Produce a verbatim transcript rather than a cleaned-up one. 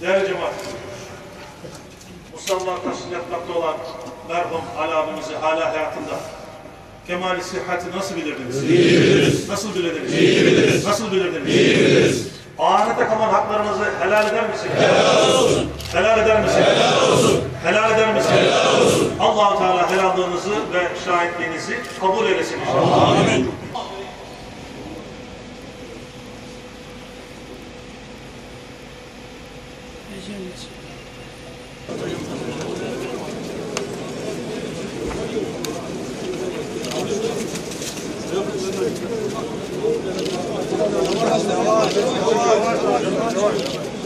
Değerli cemaat, Musalla taşını yapmakta olan merhum Ali abimizi hala hayatında kemal-i sıhhati nasıl bilirdiniz? Biliriz. Nasıl bilirdiniz? Biliriz. Nasıl bilirdiniz? Biliriz. Ahirete kalan haklarınızı helal eder misiniz? Helal olsun. Helal eder misiniz? Helal olsun. Helal eder misiniz? Helal olsun. Allah-u Teala helallığınızı ve şahitliğinizi kabul eylesin inşallah. Amin. Thank you.